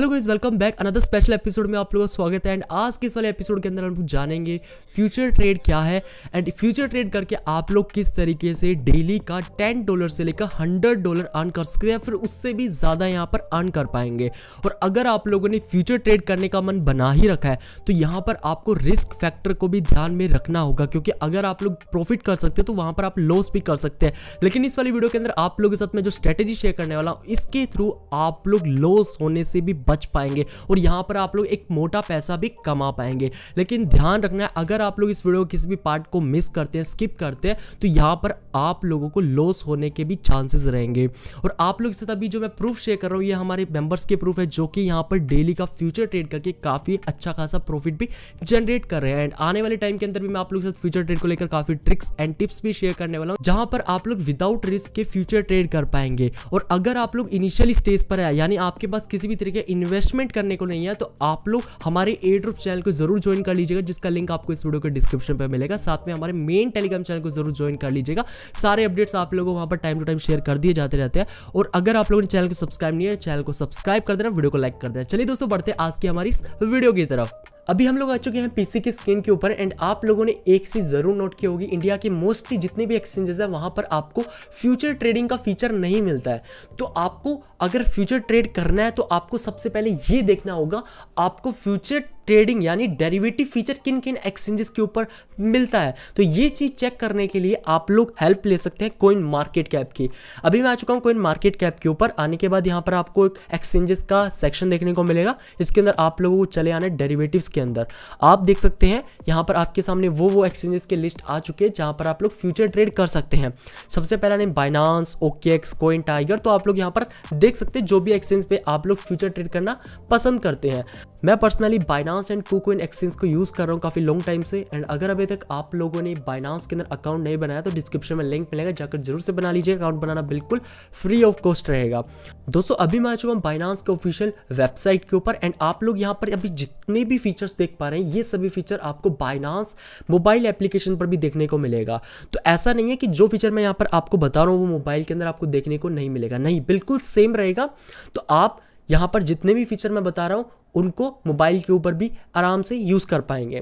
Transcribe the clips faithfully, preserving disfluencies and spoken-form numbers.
Hello guys, welcome back another special episode में आप लोगों का स्वागत है। एंड आज के इस वाले एपिसोड के अंदर हम लोग जानेंगे फ्यूचर ट्रेड क्या है एंड फ्यूचर ट्रेड करके आप लोग किस तरीके से डेली का टेन डॉलर से लेकर हंड्रेड डॉलर अर्न कर सकते हैं, फिर उससे भी ज़्यादा यहाँ पर अर्न कर पाएंगे। और अगर आप लोगों ने फ्यूचर ट्रेड करने का मन बना ही रखा है तो यहाँ पर आपको रिस्क फैक्टर को भी ध्यान में रखना होगा, क्योंकि अगर आप लोग प्रॉफिट कर सकते हो तो वहाँ पर आप लॉस भी कर सकते हैं। लेकिन इस वाली वीडियो के अंदर आप लोगों के साथ मैं जो स्ट्रेटेजी शेयर करने वाला हूँ, इसके थ्रू आप लोग लॉस होने से भी बच पाएंगे और यहाँ पर आप लोग एक मोटा पैसा भी कमा पाएंगे। लेकिन ध्यान रखना है, अगर आप लोग इस वीडियो के किसी भी पार्ट को मिस करते हैं, स्किप करते हैं, तो यहाँ पर आप लोगों को लॉस होने के भी चांसेस रहेंगे। और आप लोग के साथ अभी जो मैं प्रूफ शेयर कर रहा हूँ, ये हमारे मेंबर्स के प्रूफ है जो कि यहाँ पर डेली का फ्यूचर ट्रेड करके काफ़ी अच्छा खासा प्रॉफिट भी जनरेट कर रहे हैं। एंड आने वाले टाइम के अंदर भी मैं आप लोग के साथ फ्यूचर ट्रेड को लेकर काफ़ी ट्रिक्स एंड टिप्स भी शेयर करने वाला हूँ, जहाँ पर आप लोग विदाउट रिस्क के फ्यूचर ट्रेड कर पाएंगे। और अगर आप लोग इनिशियल स्टेज पर है, यानी आपके पास किसी भी तरीके इन्वेस्टमेंट करने को नहीं है, तो आप लोग हमारे एयरड्रॉप चैनल को जरूर ज्वाइन कर लीजिएगा, जिसका लिंक आपको इस वीडियो के डिस्क्रिप्शन पर मिलेगा। साथ में हमारे मेन टेलीग्राम चैनल को जरूर ज्वाइन कर लीजिएगा, सारे अपडेट्स आप लोगों को वहां पर टाइम टू टाइम शेयर कर दिए जाते रहते हैं। और अगर आप लोगों ने चैनल को सब्सक्राइब नहीं है, चैनल को सब्सक्राइब कर देना, वीडियो को लाइक कर देना। चलिए दोस्तों, बढ़ते हैं आज की हमारी इस वीडियो की तरफ। अभी हम लोग आ चुके हैं पीसी की स्क्रीन के ऊपर एंड आप लोगों ने एक चीज जरूर नोट की होगी, इंडिया के मोस्टली जितने भी एक्सचेंजेस हैं वहाँ पर आपको फ्यूचर ट्रेडिंग का फीचर नहीं मिलता है। तो आपको अगर फ्यूचर ट्रेड करना है तो आपको सबसे पहले ये देखना होगा आपको फ्यूचर ट्रेडिंग यानी डेरिवेटिव फीचर किन किन एक्सचेंजेस के ऊपर मिलता है। तो ये चीज़ चेक करने के लिए आप लोग हेल्प ले सकते हैं कॉइन मार्केट कैप की। अभी मैं आ चुका हूँ कॉइन मार्केट कैप के ऊपर। आने के बाद यहाँ पर आपको एक एक्सचेंजेस का सेक्शन देखने को मिलेगा, इसके अंदर आप लोगों को चले आना है डेरिवेटिव्स के अंदर। आप देख सकते हैं यहाँ पर आपके सामने वो वो एक्सचेंजेस के लिस्ट आ चुके हैं जहाँ पर आप लोग फ्यूचर ट्रेड कर सकते हैं। सबसे पहला ने बाइनांस, ओकेक्स, कॉइन टाइगर। तो आप लोग यहाँ पर देख सकते हैं जो भी एक्सचेंज पर आप लोग फ्यूचर ट्रेड करना पसंद करते हैं। मैं personally Binance and KuCoin exchange को यूज़ कर रहा हूँ काफ़ी लॉन्ग टाइम से। एंड अगर अभी तक आप लोगों ने बाइनांस के अंदर अकाउंट नहीं बनाया तो डिस्क्रिप्शन में लिंक मिलेगा, जाकर जरूर से बना लीजिए। अकाउंट बनाना बिल्कुल फ्री ऑफ कॉस्ट रहेगा। दोस्तों अभी मैं आ चुका हूँ बाइनांस के ऑफिशियल वेबसाइट के ऊपर एंड आप लोग यहाँ पर अभी जितने भी फीचर्स देख पा रहे हैं, ये सभी फीचर आपको बाइनांस मोबाइल एप्लीकेशन पर भी देखने को मिलेगा। तो ऐसा नहीं है कि जो फीचर मैं यहाँ पर आपको बता रहा हूँ वो मोबाइल के अंदर आपको देखने को नहीं मिलेगा, नहीं, बिल्कुल सेम रहेगा। तो आप यहाँ पर जितने भी फीचर मैं बता रहा हूँ उनको मोबाइल के ऊपर भी आराम से यूज़ कर पाएंगे।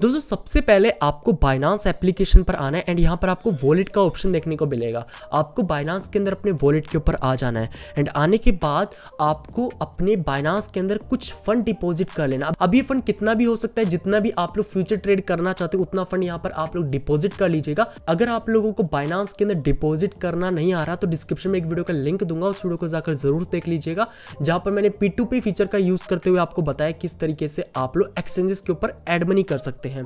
दोस्तों सबसे पहले आपको बाइनांस एप्लीकेशन पर आना है एंड यहाँ पर आपको वॉलेट का ऑप्शन देखने को मिलेगा। आपको बाइनांस के अंदर अपने वॉलेट के ऊपर आ जाना है एंड आने के बाद आपको अपने बाइनांस के अंदर कुछ फंड डिपॉजिट कर लेना। अब ये फंड कितना भी हो सकता है, जितना भी आप लोग फ्यूचर ट्रेड करना चाहते हो उतना फंड यहाँ पर आप लोग डिपॉजिट कर लीजिएगा। अगर आप लोगों को बाइनांस के अंदर डिपॉजिट करना नहीं आ रहा तो डिस्क्रिप्शन में एक वीडियो का लिंक दूंगा, उस वीडियो को जाकर जरूर देख लीजिएगा, जहाँ पर मैंने पी टू पी फीचर का यूज़ करते हुए आपको बताया किस तरीके से आप लोग एक्सचेंजेस के ऊपर एड मनी कर सकते हैं।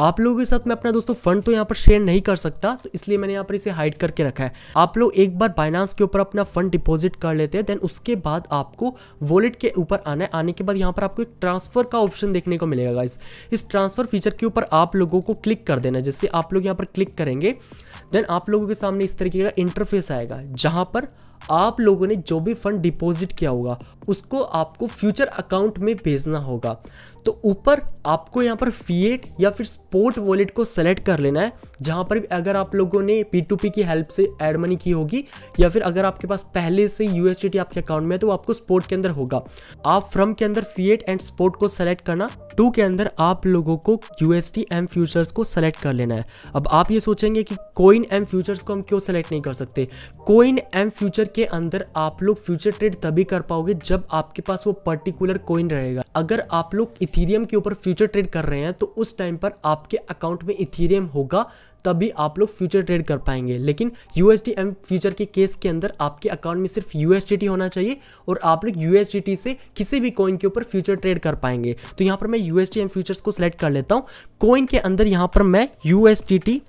आप लोगों के साथ मैं अपना दोस्तों फंड तो यहाँ पर शेयर नहीं कर सकता, तो इसलिए मैंने यहाँ पर इसे हाइड करके रखा है। आप लोग एक बार बाइनांस के ऊपर अपना फंड डिपॉजिट कर लेते हैं, देन उसके बाद आपको वॉलेट के ऊपर आना है। आने के बाद यहाँ पर आपको एक ट्रांसफर का ऑप्शन देखने को मिलेगा गाइस। इस ट्रांसफर फीचर के ऊपर आप लोगों को क्लिक कर देना है। जैसे आप लोग यहाँ पर क्लिक करेंगे देन आप लोगों के सामने इस तरीके का इंटरफेस आएगा, जहाँ पर आप लोगों ने जो भी फंड डिपॉजिट किया होगा उसको आपको फ्यूचर अकाउंट में भेजना होगा। तो ऊपर आपको यहाँ पर फिएट या फिर स्पोर्ट वॉलेट को सेलेक्ट कर लेना है, जहाँ पर अगर आप लोगों ने पी टू पी की हेल्प से एड मनी की होगी या फिर अगर आपके पास पहले से यूएसडीटी आपके अकाउंट में है तो आपको स्पोर्ट के अंदर होगा। आप फ्रॉम के अंदर फिएट एंड स्पोर्ट को सेलेक्ट करना, टू के अंदर आप लोगों को यूएसडी एम फ्यूचर्स को सेलेक्ट कर लेना है। अब आप ये सोचेंगे कि कॉइन एम फ्यूचर्स को हम क्यों सेलेक्ट नहीं कर सकते। कॉइन एम फ्यूचर के अंदर आप लोग फ्यूचर ट्रेड तभी कर पाओगे जब आपके पास वो पर्टिकुलर कॉइन रहेगा। अगर आप लोग इथेरियम के ऊपर फ्यूचर ट्रेड कर रहे हैं तो उस टाइम पर आपके अकाउंट में इथेरियम होगा, तभी आप लोग फ्यूचर ट्रेड कर पाएंगे। लेकिन यूएसडी एम फ्यूचर के केस के अंदर आपके अकाउंट में सिर्फ यूएसडीटी होना चाहिए और आप लोग यूएसडीटी से किसी भी कॉइन के ऊपर फ्यूचर ट्रेड कर पाएंगे। तो यहाँ पर मैं यूएसडी एम फ्यूचर्स को सिलेक्ट कर लेता हूँ। कॉइन के अंदर यहाँ पर मैं यूएसडीटी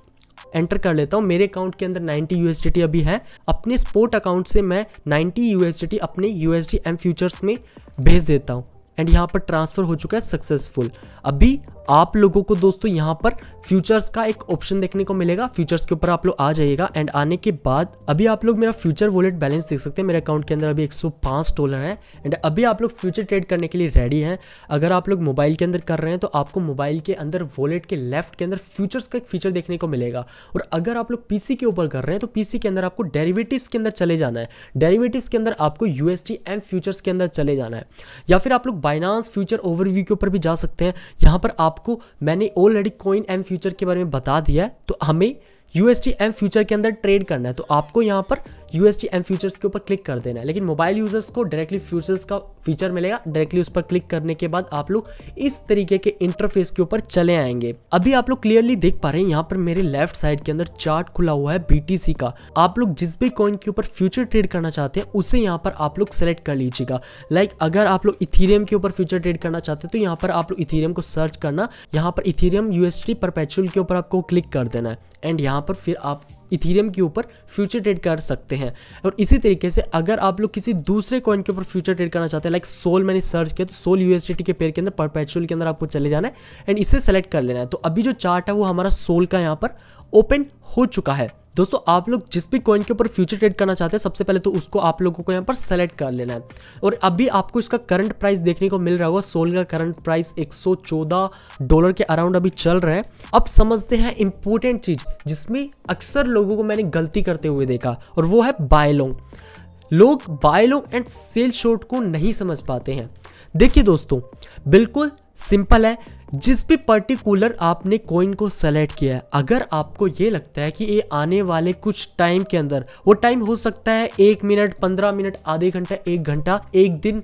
एंटर कर लेता हूँ। मेरे अकाउंट के अंदर नाइंटी यूएसडीटी अभी है। अपने स्पोर्ट अकाउंट से मैं नाइंटी यूएसडीटी अपने यूएसडी एम फ्यूचर्स में भेज देता हूँ। एंड यहाँ पर ट्रांसफर हो चुका है सक्सेसफुल। अभी आप लोगों को दोस्तों यहाँ पर फ्यूचर्स का एक ऑप्शन देखने को मिलेगा, फ्यूचर्स के ऊपर आप लोग आ जाइएगा एंड आने के बाद अभी आप लोग मेरा फ्यूचर वॉलेट बैलेंस देख सकते हैं। मेरे अकाउंट के अंदर अभी एक सौ पाँच डॉलर है एंड अभी आप लोग फ्यूचर ट्रेड करने के लिए रेडी हैं। अगर आप लोग मोबाइल के अंदर कर रहे हैं तो आपको मोबाइल के अंदर वॉलेट के लेफ्ट के अंदर फ्यूचर्स का एक फीचर देखने को मिलेगा, और अगर आप लोग पीसी के ऊपर कर रहे हैं तो पीसी के अंदर आपको डेरिवेटिव्स के अंदर चले जाना है, डेरिवेटिव्स के अंदर आपको यूएसडी एंड फ्यूचर्स के अंदर चले जाना है। या फिर आप लोग बाइनांस फ्यूचर ओवरव्यू के ऊपर भी जा सकते हैं। यहाँ पर आपको मैंने ऑलरेडी कॉइन एंड फ्यूचर के बारे में बता दिया है, तो हमें यूएसडी एम फ्यूचर के अंदर ट्रेड करना है तो आपको यहाँ पर यूएसडी एम फ्यूचर्स के ऊपर क्लिक कर देना है। लेकिन मोबाइल यूजर्स को डायरेक्टली फ्यूचर्स का फीचर मिलेगा, डायरेक्टली उस पर क्लिक करने के बाद आप लोग इस तरीके के इंटरफेस के ऊपर चले आएंगे। अभी आप लोग क्लियरली देख पा रहे हैं यहाँ पर मेरे लेफ्ट साइड के अंदर चार्ट खुला हुआ है बीटीसी का। आप लोग जिस भी कॉइन के ऊपर फ्यूचर ट्रेड करना चाहते हैं उसे यहाँ पर आप लोग सेलेक्ट कर लीजिएगा। लाइक अगर आप लोग इथेरियम के ऊपर फ्यूचर ट्रेड करना चाहते हैं तो यहाँ पर आप लोग इथेरियम को सर्च करना, यहाँ पर इथेरियम यूएसडी परपेचुअल के ऊपर आपको क्लिक कर देना है एंड यहाँ पर फिर आप इथेरियम के ऊपर फ्यूचर ट्रेड कर सकते हैं। और इसी तरीके से अगर आप लोग किसी दूसरे कॉइन के ऊपर फ्यूचर ट्रेड करना चाहते हैं, लाइक सोल मैंने सर्च किया तो सोल यूएसडीटी के पेयर के अंदर परपेचुअल के अंदर आपको चले जाना है एंड इसे सेलेक्ट कर लेना है। तो अभी जो चार्ट है वो हमारा सोल का यहाँ पर ओपन हो चुका है। दोस्तों आप लोग जिस भी कॉइन के ऊपर फ्यूचर ट्रेड करना चाहते हैं सबसे पहले तो उसको आप लोगों को यहाँ पर सेलेक्ट कर लेना है, और अभी आपको इसका करंट प्राइस देखने को मिल रहा होगा। सोल का करंट प्राइस एक सौ चौदह डॉलर के अराउंड अभी चल रहा है। अब समझते हैं इंपॉर्टेंट चीज़ जिसमें अक्सर लोगों को मैंने गलती करते हुए देखा, और वो है बाय लॉन्ग। लोग buy long and sell short को नहीं समझ पाते हैं। देखिए दोस्तों बिल्कुल सिंपल है, जिस भी पर्टिकुलर आपने कॉइन को सेलेक्ट किया है अगर आपको ये लगता है कि ये आने वाले कुछ टाइम के अंदर, वो टाइम हो सकता है एक मिनट, पंद्रह मिनट, आधे घंटा, एक घंटा, एक दिन,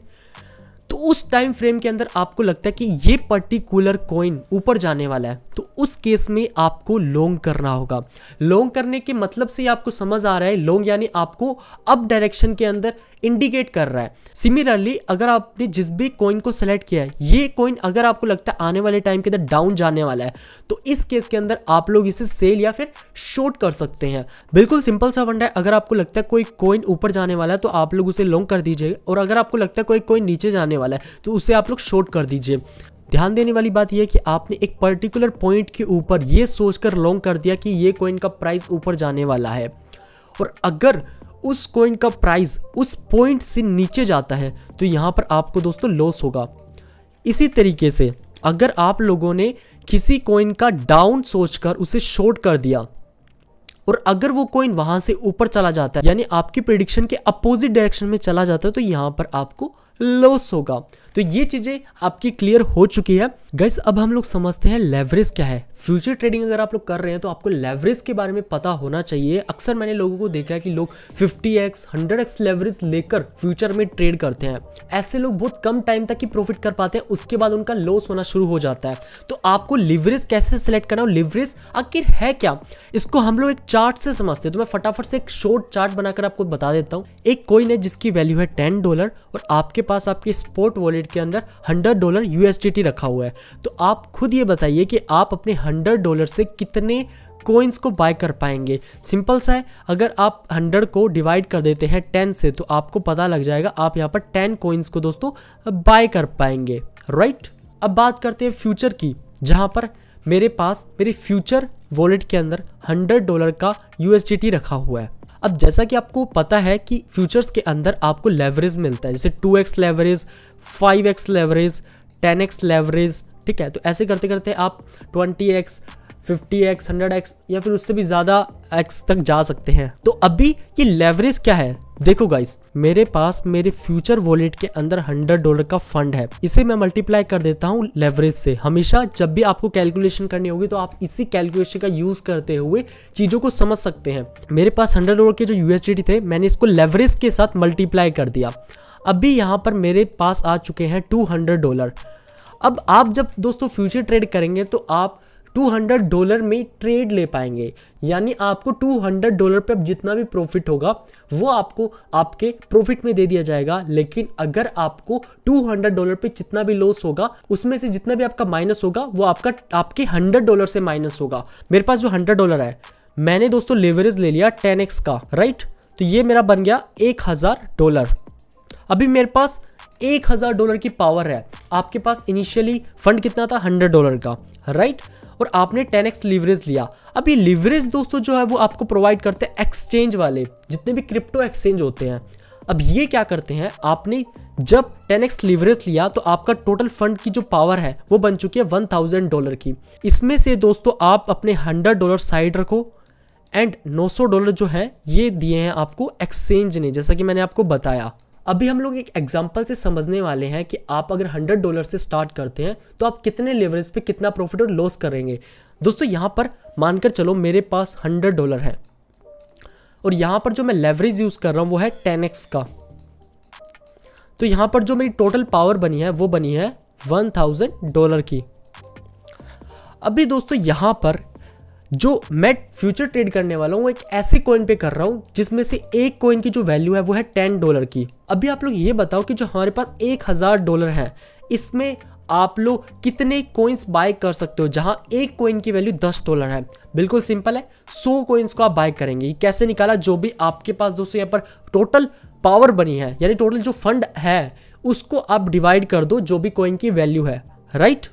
तो उस टाइम फ्रेम के अंदर आपको लगता है कि ये पर्टिकुलर कॉइन ऊपर जाने वाला है तो उस केस में आपको लॉन्ग करना होगा। लॉन्ग करने के मतलब से ही आपको समझ आ रहा है, लॉन्ग यानी आपको अप डायरेक्शन के अंदर इंडिकेट कर रहा है। सिमिलरली अगर आपने जिस भी कॉइन को सेलेक्ट किया है ये कॉइन अगर आपको लगता है आने वाले टाइम के अंदर डाउन जाने वाला है तो इस केस के अंदर आप लोग इसे सेल या फिर शॉर्ट कर सकते हैं। बिल्कुल सिंपल सा फंडा है, अगर आपको लगता है कोई कॉइन ऊपर जाने वाला है तो आप लोग उसे लॉन्ग कर दीजिए, और अगर आपको लगता है कोई कॉइन नीचे जाने वाला है तो उसे आप लोग शॉर्ट कर दीजिए। ध्यान देने वाली बात यह है कि आपने एक पर्टिकुलर पॉइंट के ऊपर ये सोचकर लॉन्ग कर दिया कि ये कॉइन का प्राइस ऊपर जाने वाला है, और अगर उस कॉइन का प्राइस उस पॉइंट से नीचे जाता है तो यहाँ पर आपको दोस्तों लॉस होगा। इसी तरीके से अगर आप लोगों ने किसी कॉइन का डाउन सोचकर उसे शॉर्ट कर दिया और अगर वो कॉइन वहाँ से ऊपर चला जाता है यानी आपकी प्रेडिक्शन के अपोजिट डायरेक्शन में चला जाता है तो यहाँ पर आपको लॉस होगा। तो ये चीज़ें आपकी क्लियर हो चुकी है गाइस। अब हम लोग समझते हैं लेवरेज क्या है। फ्यूचर ट्रेडिंग अगर आप लोग कर रहे हैं तो आपको लेवरेज के बारे में पता होना चाहिए। अक्सर मैंने लोगों को देखा है कि लोग fifty X, hundred X leverage लेकर फ्यूचर में ट्रेड करते हैं। ऐसे लोग बहुत कम टाइम तक ही प्रॉफिट कर पाते हैं, उसके बाद उनका लॉस होना शुरू हो जाता है। तो आपको लेवरेज कैसे सेलेक्ट करना हो, लेवरेज आखिर है क्या, इसको हम लोग एक चार्ट से समझते हैं। तो मैं फटाफट से एक शॉर्ट चार्ट बनाकर आपको बता देता हूँ। एक कॉइन है जिसकी वैल्यू है टेन डॉलर, और आपके पास आपके स्पॉट वॉलेट के अंदर हंड्रेड डॉलर यूएसडीटी रखा हुआ है। तो आप खुद ये बताइए कि आप अपने हंड्रेड डॉलर से कितने कॉइन्स को बाय कर पाएंगे। सिंपल सा है, अगर आप हंड्रेड को डिवाइड कर देते हैं टेन से तो आपको पता लग जाएगा आप यहाँ पर टेन कॉइन्स को दोस्तों बाय कर पाएंगे, राइट। अब बात करते हैं फ्यूचर की, जहाँ पर मेरे पास मेरे फ्यूचर वॉलेट के अंदर हंड्रेड डॉलर का यूएसडीटी रखा हुआ है। अब जैसा कि आपको पता है कि फ्यूचर्स के अंदर आपको लेवरेज मिलता है, जैसे two X leverage, five x leverage, ten X leverage, ठीक है। तो ऐसे करते करते आप twenty X, fifty X, hundred X या फिर उससे भी ज़्यादा एक्स तक जा सकते हैं। तो अभी ये लेवरेज क्या है, देखो गाइस मेरे पास मेरे फ्यूचर वॉलेट के अंदर हंड्रेड डॉलर का फंड है, इसे मैं मल्टीप्लाई कर देता हूँ लेवरेज से। हमेशा जब भी आपको कैलकुलेशन करनी होगी तो आप इसी कैलकुलेशन का यूज़ करते हुए चीज़ों को समझ सकते हैं। मेरे पास हंड्रेड डॉलर के जो यूएसडीटी थे मैंने इसको लेवरेज के साथ मल्टीप्लाई कर दिया। अभी यहाँ पर मेरे पास आ चुके हैं टू हंड्रेड डॉलर। अब आप जब दोस्तों फ्यूचर ट्रेड करेंगे तो आप टू हंड्रेड डॉलर में ट्रेड ले पाएंगे, यानी आपको टू हंड्रेड डॉलर पे जितना भी प्रॉफिट होगा वो आपको आपके प्रॉफिट में दे दिया जाएगा। लेकिन अगर आपको टू हंड्रेड डॉलर पे जितना भी लॉस होगा उसमें से जितना भी आपका माइनस होगा वो आपका आपके हंड्रेड डॉलर से माइनस होगा। मेरे पास जो हंड्रेड डॉलर है मैंने दोस्तों लेवरेज ले लिया टेन एक्स का, राइट। तो ये मेरा बन गया एक हज़ार डॉलर। अभी मेरे पास एक हज़ार डॉलर की पावर है। आपके पास इनिशियली फंड कितना था, हंड्रेड डॉलर का, राइट, और आपने टेन एक्स लीवरेज लिया। अब ये लीवरेज दोस्तों जो है वो आपको प्रोवाइड करते हैं एक्सचेंज वाले, जितने भी क्रिप्टो एक्सचेंज होते हैं। अब ये क्या करते हैं, आपने जब टेन एक्स लीवरेज लिया तो आपका टोटल फंड की जो पावर है वो बन चुकी है वन थाउजेंड डॉलर की। इसमें से दोस्तों आप अपने हंड्रेड डॉलर साइड रखो एंड नाइन हंड्रेड डॉलर जो है ये दिए हैं आपको एक्सचेंज ने, जैसा कि मैंने आपको बताया। अभी हम लोग एक एग्जांपल से समझने वाले हैं कि आप अगर हंड्रेड डॉलर से स्टार्ट करते हैं तो आप कितने लेवरेज पे कितना प्रॉफिट और लॉस करेंगे। दोस्तों यहाँ पर मानकर चलो मेरे पास हंड्रेड डॉलर है और यहाँ पर जो मैं लेवरेज यूज़ कर रहा हूँ वो है टेन एक्स का, तो यहाँ पर जो मेरी टोटल पावर बनी है वो बनी है वन थाउजेंड डॉलर की। अभी दोस्तों यहाँ पर जो मैं फ्यूचर ट्रेड करने वाला हूँ एक ऐसे कॉइन पे कर रहा हूँ जिसमें से एक कॉइन की जो वैल्यू है वो है टेन डॉलर की। अभी आप लोग ये बताओ कि जो हमारे पास एक हज़ार डॉलर है इसमें आप लोग कितने कॉइन्स बाय कर सकते हो जहां एक कॉइन की वैल्यू दस डॉलर है। बिल्कुल सिंपल है, सौ कॉइन्स को आप बाय करेंगे। कैसे निकाला, जो भी आपके पास दोस्तों यहाँ पर टोटल पावर बनी है यानी टोटल जो फंड है उसको आप डिवाइड कर दो जो भी कॉइन की वैल्यू है, राइट।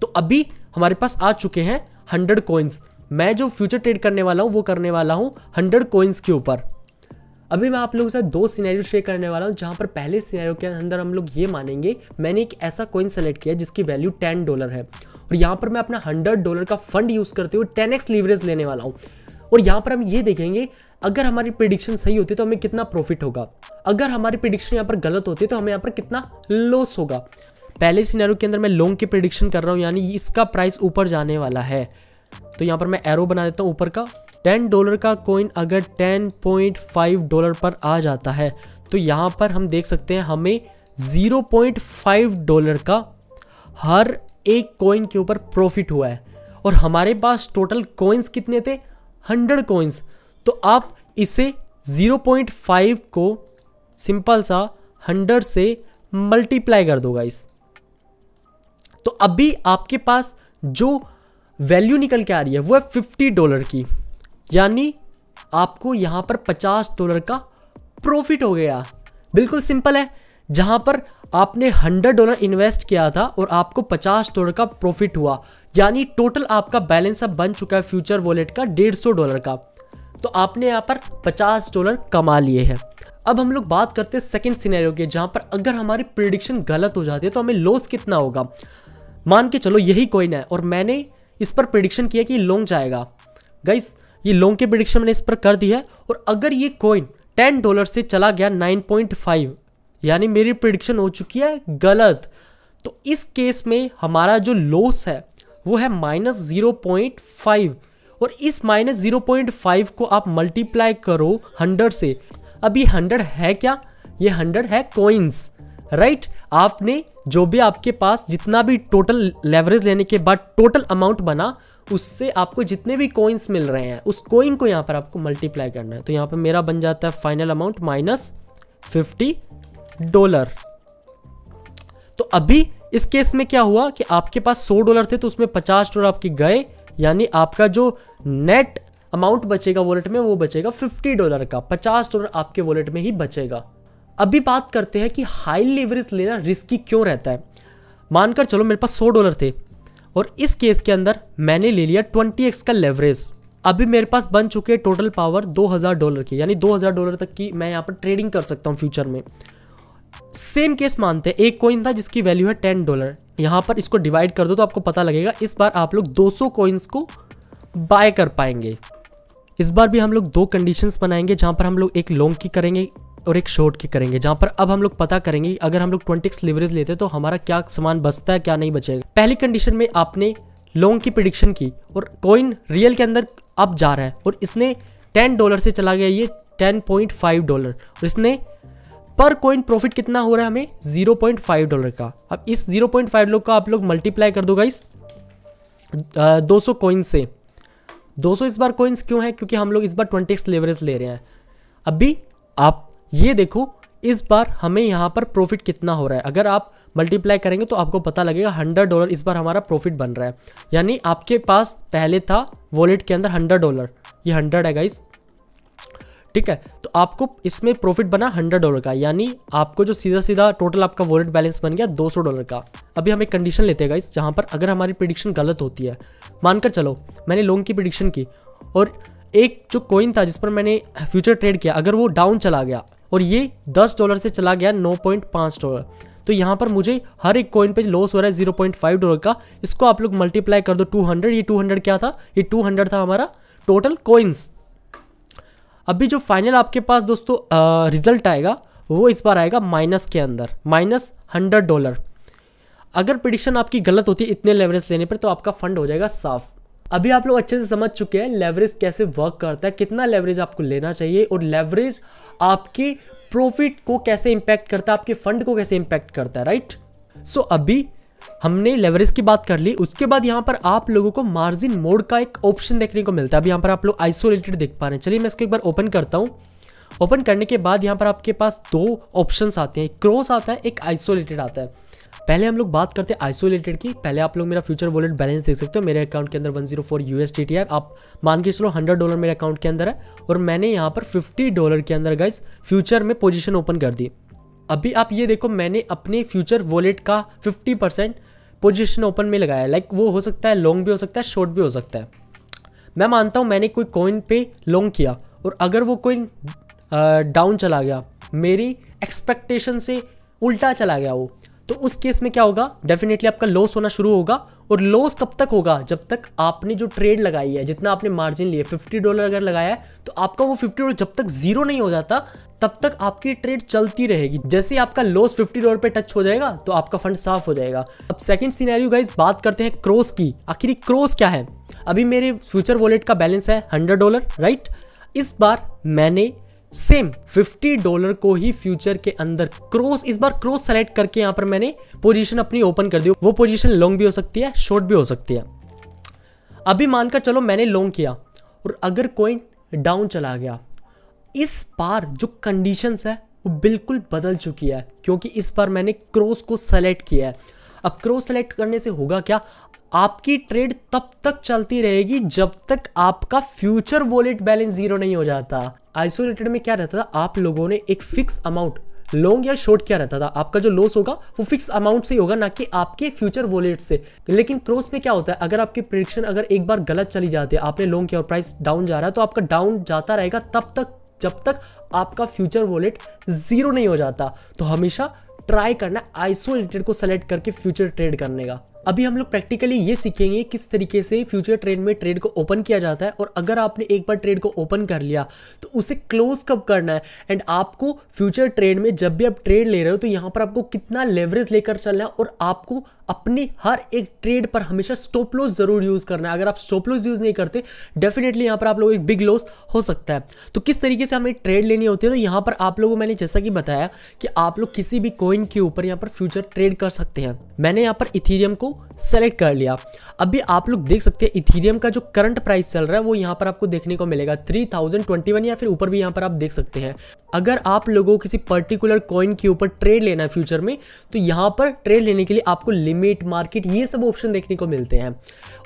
तो अभी हमारे पास आ चुके हैं हंड्रेड कॉइन्स। मैं जो फ्यूचर ट्रेड करने वाला हूँ वो करने वाला हूँ हंड्रेड कॉइन्स के ऊपर। अभी मैं आप लोगों के साथ दो सिनेरियो शेयर करने वाला हूँ, जहाँ पर पहले सिनेरियो के अंदर हम लोग ये मानेंगे मैंने एक ऐसा कॉइन सेलेक्ट किया जिसकी वैल्यू टेन डॉलर है और यहाँ पर मैं अपना हंड्रेड डॉलर का फंड यूज़ करते हुए टेन एक्स लीवरेज लेने वाला हूँ। और यहाँ पर हम ये देखेंगे अगर हमारी प्रेडिक्शन सही होती है तो हमें कितना प्रॉफिट होगा, अगर हमारी प्रेडिक्शन यहाँ पर गलत होती है तो हमें यहाँ पर कितना लॉस होगा। पहले सिनेरियो के अंदर मैं लॉन्ग की प्रेडिक्शन कर रहा हूँ, यानी इसका प्राइस ऊपर जाने वाला है, तो यहाँ पर मैं एरो बना देता हूँ ऊपर का। टेन डॉलर का कॉइन अगर टेन पॉइंट फाइव डॉलर पर आ जाता है तो यहाँ पर हम देख सकते हैं हमें ज़ीरो पॉइंट फाइव डॉलर का हर एक कॉइन के ऊपर प्रॉफिट हुआ है। और हमारे पास टोटल कॉइन्स कितने थे, हंड्रेड कॉइन्स। तो आप इसे ज़ीरो पॉइंट फाइव को सिंपल सा हंड्रेड से मल्टीप्लाई कर दो गाइस, तो अभी आपके पास जो वैल्यू निकल के आ रही है वो है फिफ्टी डॉलर की, यानी आपको यहाँ पर पचास डॉलर का प्रॉफिट हो गया। बिल्कुल सिंपल है, जहाँ पर आपने हंड्रेड डॉलर इन्वेस्ट किया था और आपको पचास डॉलर का प्रॉफिट हुआ, यानी टोटल आपका बैलेंस अब बन चुका है फ्यूचर वॉलेट का डेढ़ सौ डॉलर का। तो आपने यहाँ पर पचास डॉलर कमा लिए हैं। अब हम लोग बात करते हैं सेकेंड सिनेरियो के, जहाँ पर अगर हमारी प्रेडिक्शन गलत हो जाती है तो हमें लॉस कितना होगा। मान के चलो यही कॉइन है और मैंने इस पर प्रेडिक्शन किया कि ये लॉन्ग जाएगा। गाइस ये लॉन्ग की प्रेडिक्शन मैंने इस पर कर दी है और अगर ये कॉइन टेन डॉलर से चला गया नाइन पॉइंट फाइव, यानी मेरी प्रेडिक्शन हो चुकी है गलत, तो इस केस में हमारा जो लॉस है वो है माइनस ज़ीरो पॉइंट फाइव। और इस माइनस ज़ीरो पॉइंट फाइव को आप मल्टीप्लाई करो हंड्रेड से। अब ये हंड्रेड है क्या, ये हंड्रेड है कॉइन्स, राइट right? आपने जो भी आपके पास जितना भी टोटल लेवरेज लेने के बाद टोटल अमाउंट बना उससे आपको जितने भी कॉइन्स मिल रहे हैं उस कॉइन को यहाँ पर आपको मल्टीप्लाई करना है। तो यहाँ पर मेरा बन जाता है final amount minus fifty dollar. तो अभी इस केस में क्या हुआ कि आपके पास हंड्रेड डॉलर थे तो उसमें पचास डॉलर आपके गए, यानी आपका जो नेट अमाउंट बचेगा वॉलेट में वो बचेगा फिफ्टी डॉलर का, पचास डॉलर आपके वॉलेट में ही बचेगा। अभी बात करते हैं कि हाई लेवरेज लेना रिस्की क्यों रहता है। मानकर चलो मेरे पास हंड्रेड डॉलर थे और इस केस के अंदर मैंने ले लिया ट्वेंटी एक्स का लेवरेज। अभी मेरे पास बन चुके हैं टोटल पावर दो हज़ार डॉलर की, यानी दो हज़ार डॉलर तक की मैं यहाँ पर ट्रेडिंग कर सकता हूँ फ्यूचर में। सेम केस मानते हैं एक कॉइन था जिसकी वैल्यू है टेन डॉलर, यहाँ पर इसको डिवाइड कर दो तो आपको पता लगेगा इस बार आप लोग दो सौ कॉइन्स को बाय कर पाएंगे। इस बार भी हम लोग दो कंडीशंस बनाएंगे, जहाँ पर हम लोग एक लॉन्ग की करेंगे और एक शॉर्ट की करेंगे, जहाँ पर अब हम लोग पता करेंगे अगर हम लोग ट्वेंटी एक्स लीवरेज लेते हैं तो हमारा क्या सामान बचता है क्या नहीं बचेगा। पहली कंडीशन में आपने लॉन्ग की प्रेडिक्शन की और कॉइन रियल के अंदर अब जा रहा है और इसने टेन डॉलर से चला गया ये टेन पॉइंट फाइव डॉलर और इसने पर कॉइन प्रॉफिट कितना हो रहा है हमें ज़ीरो पॉइंट फाइव डॉलर का। अब इस ज़ीरो पॉइंट फाइव डॉलर का आप लोग मल्टीप्लाई कर दो गाइस दो सौ कॉइन से। दो सौ इस बार कॉइन्स क्यों है, क्योंकि हम लोग इस बार ट्वेंटी एक्स लेवरेज ले रहे हैं। अभी आप ये देखो इस बार हमें यहाँ पर प्रॉफिट कितना हो रहा है, अगर आप मल्टीप्लाई करेंगे तो आपको पता लगेगा हंड्रेड डॉलर इस बार हमारा प्रॉफिट बन रहा है। यानी आपके पास पहले था वॉलेट के अंदर हंड्रेड डॉलर, ये हंड्रेड है गाइस, ठीक है। तो आपको इसमें प्रॉफिट बना हंड्रेड डॉलर का, यानी आपको जो सीधा सीधा टोटल आपका वॉलेट बैलेंस बन गया दो सौ डॉलर का। अभी हम एक कंडीशन लेते हैं गाइस, जहाँ पर अगर हमारी प्रेडिक्शन गलत होती है, मानकर चलो मैंने लॉन्ग की प्रेडिक्शन की और एक जो कॉइन था जिस पर मैंने फ्यूचर ट्रेड किया, अगर वो डाउन चला गया और ये दस डॉलर से चला गया नौ पॉइंट पाँच डॉलर, तो यहाँ पर मुझे हर एक कॉइन पे लॉस हो रहा है ज़ीरो पॉइंट फाइव डॉलर का। इसको आप लोग मल्टीप्लाई कर दो टू हंड्रेड, ये टू हंड्रेड क्या था, ये टू हंड्रेड था हमारा टोटल कॉइन्स। अभी जो फाइनल आपके पास दोस्तों रिजल्ट आएगा वो इस बार आएगा माइनस के अंदर, माइनस हंड्रेड डॉलर। अगर प्रेडिक्शन आपकी गलत होती है इतने लेवरेज लेने पर तो आपका फंड हो जाएगा साफ। अभी आप लोग अच्छे से समझ चुके हैं लेवरेज कैसे वर्क करता है, कितना लेवरेज आपको लेना चाहिए और लेवरेज आपके प्रॉफिट को कैसे इम्पैक्ट करता है, आपके फंड को कैसे इम्पैक्ट करता है, राइट। सो अभी हमने लेवरेज की बात कर ली। उसके बाद यहाँ पर आप लोगों को मार्जिन मोड का एक ऑप्शन देखने को मिलता है। अब यहाँ पर आप लोग आइसोलेटेड देख पा रहे हैं। चलिए मैं इसको एक बार ओपन करता हूँ। ओपन करने के बाद यहाँ पर आपके पास दो ऑप्शन आते हैं, एक क्रॉस आता है, एक आइसोलेटेड आता है। पहले हम लोग बात करते हैं आइसोलेटेड की। पहले आप लोग मेरा फ्यूचर वॉलेट बैलेंस देख सकते हो, मेरे अकाउंट के अंदर वन ज़ीरो फोर यूएसडीटी है। आप मान के चलो हंड्रेड डॉलर मेरे अकाउंट के अंदर है और मैंने यहाँ पर फिफ्टी डॉलर के अंदर गाइस फ्यूचर में पोजीशन ओपन कर दी। अभी आप ये देखो मैंने अपने फ्यूचर वॉलेट का फिफ्टी परसेंट पोजिशन ओपन में लगाया, लाइक वो हो सकता है लॉन्ग भी हो सकता है, शॉर्ट भी हो सकता है। मैं मानता हूँ मैंने कोई कॉइन पे लॉन्ग किया और अगर वो कॉइन डाउन चला गया, मेरी एक्सपेक्टेशन से उल्टा चला गया वो, तो उस केस में क्या होगा, डेफिनेटली आपका लॉस होना शुरू होगा। और लॉस कब तक होगा, जब तक आपने जो ट्रेड लगाई है, जितना आपने मार्जिन लिया फिफ्टी डॉलर अगर लगाया है तो आपका वो फिफ्टी डॉलर जब तक जीरो नहीं हो जाता तब तक आपकी ट्रेड चलती रहेगी। जैसे ही आपका लॉस फिफ्टी डॉलर पे टच हो जाएगा तो आपका फंड साफ हो जाएगा। अब सेकंड सिनेरियो गाइस बात करते हैं क्रॉस की। आखिर क्रॉस क्या है। अभी मेरे फ्यूचर वॉलेट का बैलेंस है हंड्रेड डॉलर, राइट। इस बार मैंने सेम फिफ्टी डॉलर को ही फ्यूचर के अंदर क्रॉस, इस बार क्रॉस सेलेक्ट करके यहाँ पर मैंने पोजीशन अपनी ओपन कर दी। वो पोजीशन लॉन्ग भी हो सकती है, शॉर्ट भी हो सकती है। अभी मानकर चलो मैंने लॉन्ग किया और अगर कॉइन डाउन चला गया, इस बार जो कंडीशंस है वो बिल्कुल बदल चुकी है क्योंकि इस बार मैंने क्रॉस को सेलेक्ट किया है। अब क्रॉस सेलेक्ट करने से होगा क्या, आपकी ट्रेड तब तक चलती रहेगी जब तक आपका फ्यूचर वॉलेट बैलेंस जीरो नहीं हो जाता। आइसोलेटेड में क्या रहता था, आप लोगों ने एक फिक्स अमाउंट, लॉन्ग या शॉर्ट क्या रहता था, आपका जो लॉस होगा वो फिक्स अमाउंट से ही होगा, ना कि आपके फ्यूचर वॉलेट से। लेकिन क्रॉस में क्या होता है, अगर आपकी प्रेडिक्शन अगर एक बार गलत चली जाती है, आपने लॉन्ग किया और प्राइस डाउन जा रहा है, तो आपका डाउन जाता रहेगा तब तक जब तक आपका फ्यूचर वॉलेट जीरो नहीं हो जाता। तो हमेशा ट्राई करना आइसोलेटेड को सेलेक्ट करके फ्यूचर ट्रेड करने का। अभी हम लोग प्रैक्टिकली ये सीखेंगे किस तरीके से फ्यूचर ट्रेड में ट्रेड को ओपन किया जाता है और अगर आपने एक बार ट्रेड को ओपन कर लिया तो उसे क्लोज कब करना है। एंड आपको फ्यूचर ट्रेड में जब भी आप ट्रेड ले रहे हो तो यहाँ पर आपको कितना लेवरेज लेकर चलना है और आपको अपने हर एक ट्रेड पर हमेशा स्टॉप लॉस ज़रूर यूज़ करना है। अगर आप स्टॉप लॉस यूज़ नहीं करते डेफिनेटली यहाँ पर आप लोगों को एक बिग लॉस हो सकता है। तो किस तरीके से हमें ट्रेड लेनी होती है, तो यहाँ पर आप लोगों को मैंने जैसा कि बताया कि आप लोग किसी भी कॉइन के ऊपर यहाँ पर फ्यूचर ट्रेड कर सकते हैं। मैंने यहाँ पर इथीरियम को सेलेक्ट कर लिया। अभी आप लोग देख सकते हैं इथीरियम का जो करंट प्राइस चल रहा है वो यहाँ पर आपको देखने को मिलेगा थ्री थाउजेंड ट्वेंटी वन, या फिर ऊपर भी यहाँ पर आप देख सकते हैं। अगर आप लोगों को किसी पर्टिकुलर कॉइन के ऊपर ट्रेड लेना है फ्यूचर में तो यहाँ पर ट्रेड लेने के लिए आपको लिमिट, मार्केट, ये सब ऑप्शन देखने को मिलते हैं।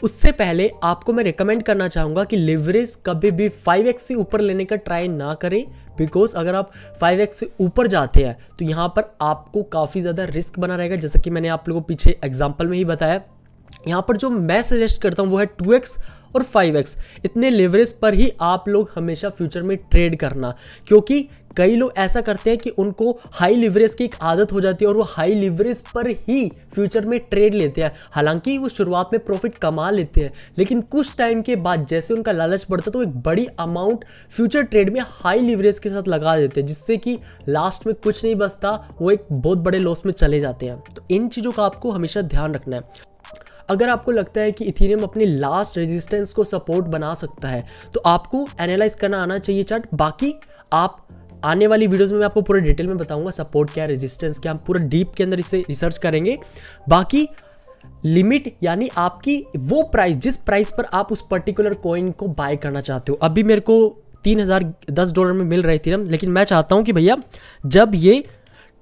उससे पहले आपको मैं रिकमेंड करना चाहूँगा कि लिवरेज कभी भी फाइव एक्स से ऊपर लेने का ट्राई ना करें, बिकॉज अगर आप फाइव एक्स से ऊपर जाते हैं तो यहाँ पर आपको काफ़ी ज़्यादा रिस्क बना रहेगा, जैसा कि मैंने आप लोगों को पीछे एग्जाम्पल में ही बताया। यहाँ पर जो मैं सजेस्ट करता हूँ वो है टू एक्स और फाइव एक्स, इतने लेवरेज पर ही आप लोग हमेशा फ्यूचर में ट्रेड करना, क्योंकि कई लोग ऐसा करते हैं कि उनको हाई लीवरेज की एक आदत हो जाती है और वो हाई लीवरेज पर ही फ्यूचर में ट्रेड लेते हैं। हालांकि वो शुरुआत में प्रॉफिट कमा लेते हैं लेकिन कुछ टाइम के बाद जैसे उनका लालच बढ़ता है तो एक बड़ी अमाउंट फ्यूचर ट्रेड में हाई लीवरेज के साथ लगा देते हैं, जिससे कि लास्ट में कुछ नहीं बचता, वो एक बहुत बड़े लॉस में चले जाते हैं। तो इन चीज़ों का आपको हमेशा ध्यान रखना है। अगर आपको लगता है कि इथेरियम अपने लास्ट रेजिस्टेंस को सपोर्ट बना सकता है तो आपको एनालाइज करना आना चाहिए चार्ट। बाकी आप आने वाली वीडियोस में मैं आपको पूरे डिटेल में बताऊंगा सपोर्ट क्या है, रेजिस्टेंस क्या, हम पूरा डीप के अंदर इसे रिसर्च करेंगे। बाकी लिमिट यानी आपकी वो प्राइस जिस प्राइस पर आप उस पर्टिकुलर कॉइन को बाय करना चाहते हो। अभी मेरे को तीन हज़ार दस डॉलर में मिल रहा है इथेरियम, लेकिन मैं चाहता हूँ कि भैया जब ये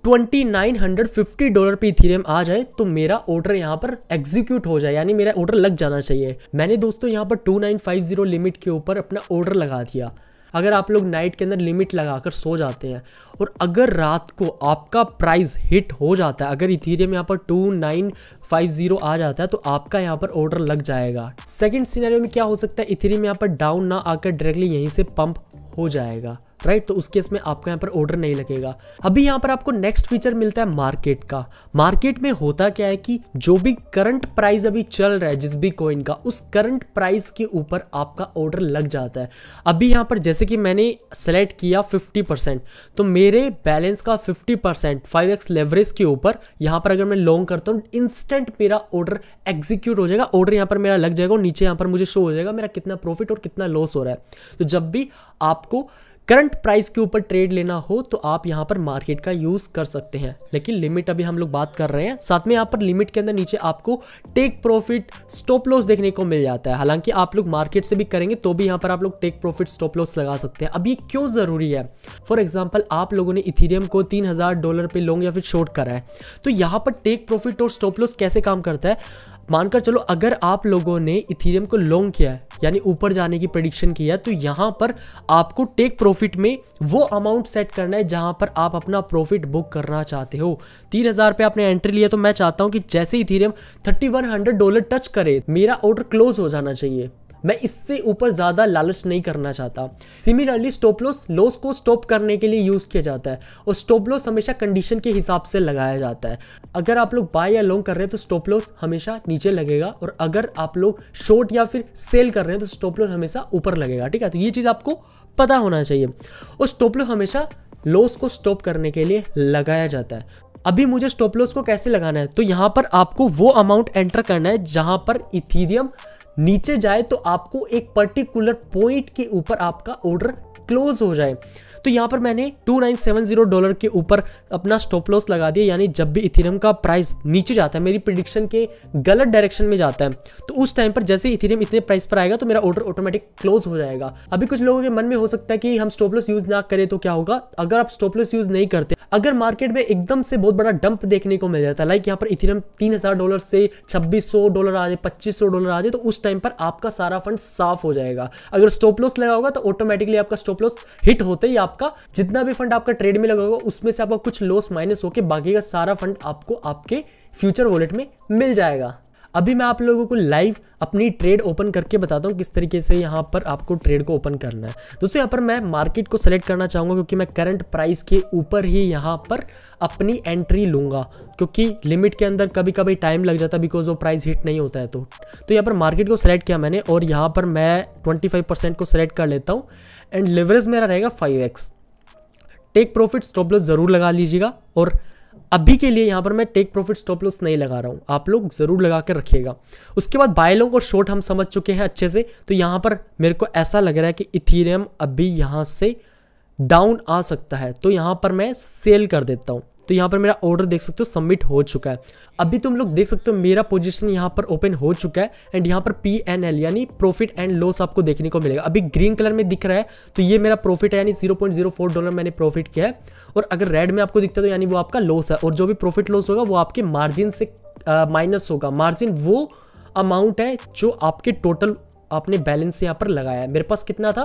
two thousand nine hundred fifty dollar पे इथेरियम आ जाए तो मेरा ऑर्डर यहाँ पर एग्जीक्यूट हो जाए, यानी मेरा ऑर्डर लग जाना चाहिए। मैंने दोस्तों यहाँ पर two nine five zero limit के ऊपर अपना ऑर्डर लगा दिया। अगर आप लोग नाइट के अंदर लिमिट लगाकर सो जाते हैं और अगर रात को आपका प्राइस हिट हो जाता है, अगर इथेरियम यहाँ पर टू नाइन फाइव जीरो आ जाता है तो आपका यहाँ पर ऑर्डर लग जाएगा। सेकंड सिनेरियो में क्या हो सकता है, इथेरियम यहाँ पर डाउन ना आकर डायरेक्टली यहीं से पंप हो जाएगा, राइट right, तो उस केस में आपका यहाँ पर ऑर्डर नहीं लगेगा। अभी यहाँ पर आपको नेक्स्ट फीचर मिलता है मार्केट का। मार्केट में होता क्या है कि जो भी करंट प्राइस अभी चल रहा है जिस भी कॉइन का, उस करंट प्राइस के ऊपर आपका ऑर्डर लग जाता है। अभी यहाँ पर जैसे कि मैंने सेलेक्ट किया फिफ्टी परसेंट, तो मेरे बैलेंस का fifty percent five x leverage के ऊपर यहाँ पर अगर मैं लॉन्ग करता हूँ, इंस्टेंट मेरा ऑर्डर एग्जीक्यूट हो जाएगा, ऑर्डर यहाँ पर मेरा लग जाएगा और नीचे यहाँ पर मुझे शो हो जाएगा मेरा कितना प्रॉफिट और कितना लॉस हो रहा है। तो जब भी आपको करंट प्राइस के ऊपर ट्रेड लेना हो तो आप यहाँ पर मार्केट का यूज़ कर सकते हैं, लेकिन लिमिट अभी हम लोग बात कर रहे हैं। साथ में यहाँ पर लिमिट के अंदर नीचे आपको टेक प्रॉफिट स्टॉप लॉस देखने को मिल जाता है। हालांकि आप लोग मार्केट से भी करेंगे तो भी यहाँ पर आप लोग टेक प्रॉफिट स्टॉप लॉस लगा सकते हैं। अब ये क्यों ज़रूरी है, फॉर एग्जाम्पल आप लोगों ने इथेरियम को तीन हज़ार डॉलर पर लॉन्ग या फिर शॉर्ट करा है, तो यहाँ पर टेक प्रॉफिट और स्टॉप लॉस कैसे काम करता है। मानकर चलो अगर आप लोगों ने इथेरियम को लॉन्ग किया है यानी ऊपर जाने की प्रेडिक्शन किया है, तो यहाँ पर आपको टेक प्रॉफिट में वो अमाउंट सेट करना है जहाँ पर आप अपना प्रॉफिट बुक करना चाहते हो। तीन हज़ार पे आपने एंट्री लिया, तो मैं चाहता हूँ कि जैसे Ethereum thirty one hundred dollar touch करे मेरा ऑर्डर क्लोज हो जाना चाहिए। मैं इससे ऊपर ज़्यादा लालच नहीं करना चाहता। सिमिलरली स्टॉप लॉस लॉस को स्टॉप करने के लिए यूज़ किया जाता है और स्टॉप लॉस हमेशा कंडीशन के हिसाब से लगाया जाता है। अगर आप लोग बाय या लॉन्ग कर रहे हैं तो स्टॉप लॉस हमेशा नीचे लगेगा और अगर आप लोग शॉर्ट या फिर सेल कर रहे हैं तो स्टॉप लॉस हमेशा ऊपर लगेगा, ठीक है। तो ये चीज़ आपको पता होना चाहिए और स्टॉप लॉस हमेशा लॉस को स्टॉप करने के लिए लगाया जाता है। अभी मुझे स्टॉप लॉस को कैसे लगाना है, तो यहाँ पर आपको वो अमाउंट एंटर करना है जहाँ पर इथेरियम नीचे जाए तो आपको एक पर्टिकुलर पॉइंट के ऊपर आपका ऑर्डर क्लोज हो जाए। तो यहाँ पर मैंने two nine seven zero dollar के ऊपर अपना स्टॉप लॉस लगा दिया, यानी जब भी इथेरियम का प्राइस नीचे जाता है, मेरी प्रेडिक्शन के गलत डायरेक्शन में जाता है, तो उस टाइम पर जैसे इथेरियम इतने प्राइस पर आएगा तो मेरा ऑर्डर ऑटोमेटिक क्लोज हो जाएगा। अभी कुछ लोगों के मन में हो सकता है कि हम स्टॉप लॉस यूज़ ना करें तो क्या होगा। अगर आप स्टॉप लॉस यूज़ नहीं करते, अगर मार्केट में एकदम से बहुत बड़ा डंप देखने को मिल जाता है, लाइक यहाँ पर इथेरियम तीन हज़ार डॉलर से छब्बीस सौ डॉलर आ जाए, पच्चीस सौ डॉलर आ जाए, तो उस टाइम पर आपका सारा फंड साफ हो जाएगा। अगर स्टॉप लॉस लगा होगा तो ऑटोमेटिकली आपका स्टॉप लॉस हिट होते ही आपका जितना भी फंड आपका ट्रेड में लगा होगा उसमें से आपका कुछ लॉस माइनस होकर बाकी का सारा फंड आपको आपके फ्यूचर वॉलेट में मिल जाएगा। अभी मैं आप लोगों को लाइव अपनी ट्रेड ओपन करके बताता हूँ किस तरीके से यहाँ पर आपको ट्रेड को ओपन करना है। दोस्तों यहाँ पर मैं मार्केट को सेलेक्ट करना चाहूँगा क्योंकि मैं करंट प्राइस के ऊपर ही यहाँ पर अपनी एंट्री लूँगा, क्योंकि लिमिट के अंदर कभी कभी टाइम लग जाता है बिकॉज वो प्राइस हिट नहीं होता है। तो तो यहाँ पर मार्केट को सेलेक्ट किया मैंने और यहाँ पर मैं ट्वेंटी फाइव परसेंट को सेलेक्ट कर लेता हूँ एंड लेवरेज मेरा रहेगा five x. Take profit stop loss ज़रूर लगा लीजिएगा, और अभी के लिए यहाँ पर मैं टेक प्रॉफिट स्टॉप लॉस नहीं लगा रहा हूँ, आप लोग ज़रूर लगा कर रखिएगा। उसके बाद बाय लॉन्ग और शॉर्ट हम समझ चुके हैं अच्छे से। तो यहाँ पर मेरे को ऐसा लग रहा है कि इथेरियम अभी यहाँ से डाउन आ सकता है, तो यहाँ पर मैं सेल कर देता हूँ। तो यहाँ पर मेरा ऑर्डर देख सकते हो सबमिट हो चुका है। अभी तुम लोग देख सकते हो मेरा पोजीशन यहाँ पर ओपन हो चुका है एंड यहाँ पर पी एन एल यानी प्रॉफिट एंड लॉस आपको देखने को मिलेगा। अभी ग्रीन कलर में दिख रहा है तो ये मेरा प्रॉफिट है, यानी zero point zero four dollar मैंने प्रॉफिट किया है, और अगर रेड में आपको दिखता है तो यानी वो आपका लॉस है, और जो भी प्रॉफिट लॉस होगा वो आपके मार्जिन से माइनस होगा। मार्जिन वो अमाउंट है जो आपके टोटल आपने बैलेंस यहाँ पर लगाया है। मेरे पास कितना था,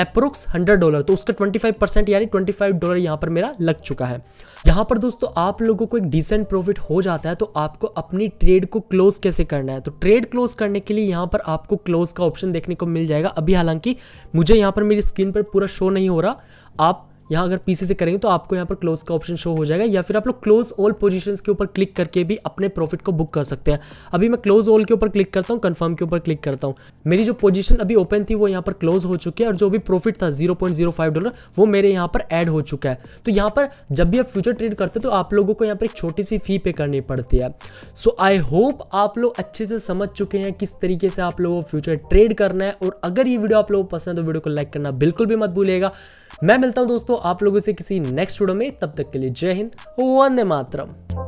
अप्रोक्स हंड्रेड डॉलर, तो उसका ट्वेंटी फाइव परसेंट यानी ट्वेंटी फाइव डॉलर यहाँ पर मेरा लग चुका है। यहाँ पर दोस्तों आप लोगों को एक डिसेंट प्रॉफिट हो जाता है, तो आपको अपनी ट्रेड को क्लोज कैसे करना है। तो ट्रेड क्लोज करने के लिए यहाँ पर आपको क्लोज का ऑप्शन देखने को मिल जाएगा। अभी हालांकि मुझे यहाँ पर मेरी स्क्रीन पर पूरा शो नहीं हो रहा, आप यहाँ अगर पीसी से करेंगे तो आपको यहाँ पर क्लोज का ऑप्शन शो हो जाएगा, या फिर आप लोग क्लोज ऑल पोजीशंस के ऊपर क्लिक करके भी अपने प्रॉफिट को बुक कर सकते हैं। अभी मैं क्लोज ऑल के ऊपर क्लिक करता हूँ, कंफर्म के ऊपर क्लिक करता हूँ। मेरी जो पोजीशन अभी ओपन थी वो यहाँ पर क्लोज हो चुकी है, और जो भी प्रॉफिट था zero point zero five dollar वो मेरे यहाँ पर ऐड हो चुका है। तो यहाँ पर जब भी आप फ्यूचर ट्रेड करते हैं तो आप लोगों को यहाँ पर एक छोटी सी फी पे करनी पड़ती है। सो आई होप आप लोग अच्छे से समझ चुके हैं किस तरीके से आप लोगों को फ्यूचर ट्रेड करना है, और अगर ये वीडियो आप लोगों को पसंद है तो वीडियो को लाइक करना बिल्कुल भी मत भूलिएगा। मैं मिलता हूँ दोस्तों आप लोगों से किसी नेक्स्ट वीडियो में, तब तक के लिए जय हिंद, वंदे मातरम।